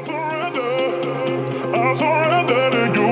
I surrender to you.